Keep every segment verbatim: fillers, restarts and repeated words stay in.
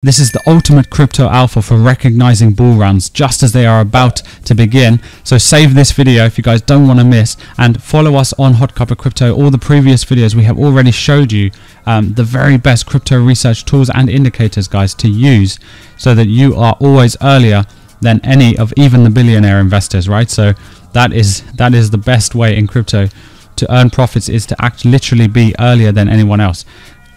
This is the ultimate crypto alpha for recognizing bull runs just as they are about to begin. So save this video if you guys don't want to miss, and follow us on HotCuppaCrypto. All the previous videos we have already showed you um, the very best crypto research tools and indicators, guys, to use so that you are always earlier than any of even the billionaire investors, right? So that is that is the best way in crypto to earn profits, is to act literally be earlier than anyone else.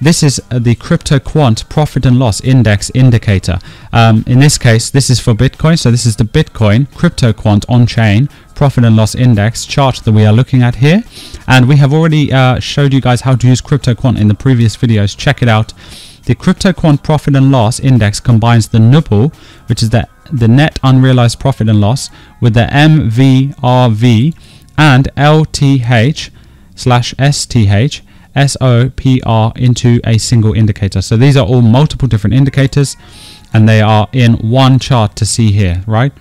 This is the CryptoQuant Profit and Loss Index Indicator. Um, in this case, this is for Bitcoin. So this is the Bitcoin CryptoQuant on-chain Profit and Loss Index chart that we are looking at here. And we have already uh, showed you guys how to use CryptoQuant in the previous videos. Check it out. The CryptoQuant Profit and Loss Index combines the N U P L, which is the, the net unrealized profit and loss, with the M V R V and L T H slash S T H S O P R into a single indicator. So these are all multiple different indicators and they are in one chart to see here, right?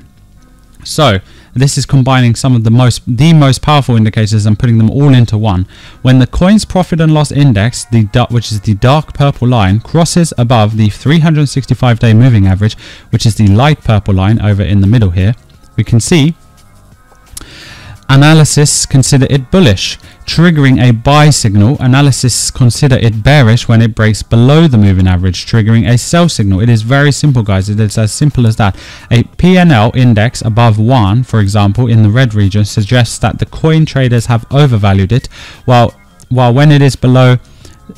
So this is combining some of the most the most powerful indicators and putting them all into one. When the coin's profit and loss index, the which is the dark purple line, crosses above the three hundred sixty-five day moving average, which is the light purple line over in the middle here, we can see analysis consider it bullish, triggering a buy signal. Analysis consider it bearish when it breaks below the moving average, triggering a sell signal. It is very simple, guys. It is as simple as that. A P and L index above one, for example, in the red region suggests that the coin traders have overvalued it, while, while when it is below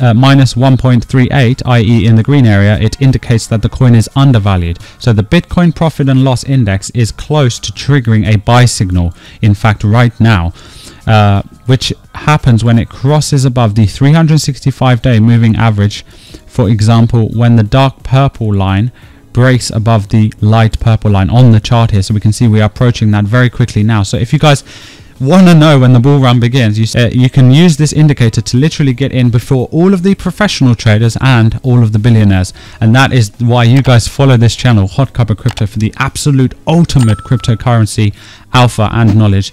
Uh, minus one point three eight, i e in the green area, it indicates that the coin is undervalued. So the Bitcoin profit and loss index is close to triggering a buy signal, in fact right now, uh, which happens when it crosses above the three hundred sixty-five day moving average, for example when the dark purple line breaks above the light purple line on the chart here. So we can see we are approaching that very quickly now. So if you guys want to know when the bull run begins, you, uh, you can use this indicator to literally get in before all of the professional traders and all of the billionaires. And that is why you guys follow this channel, HotCuppaCrypto, for the absolute ultimate cryptocurrency alpha and knowledge.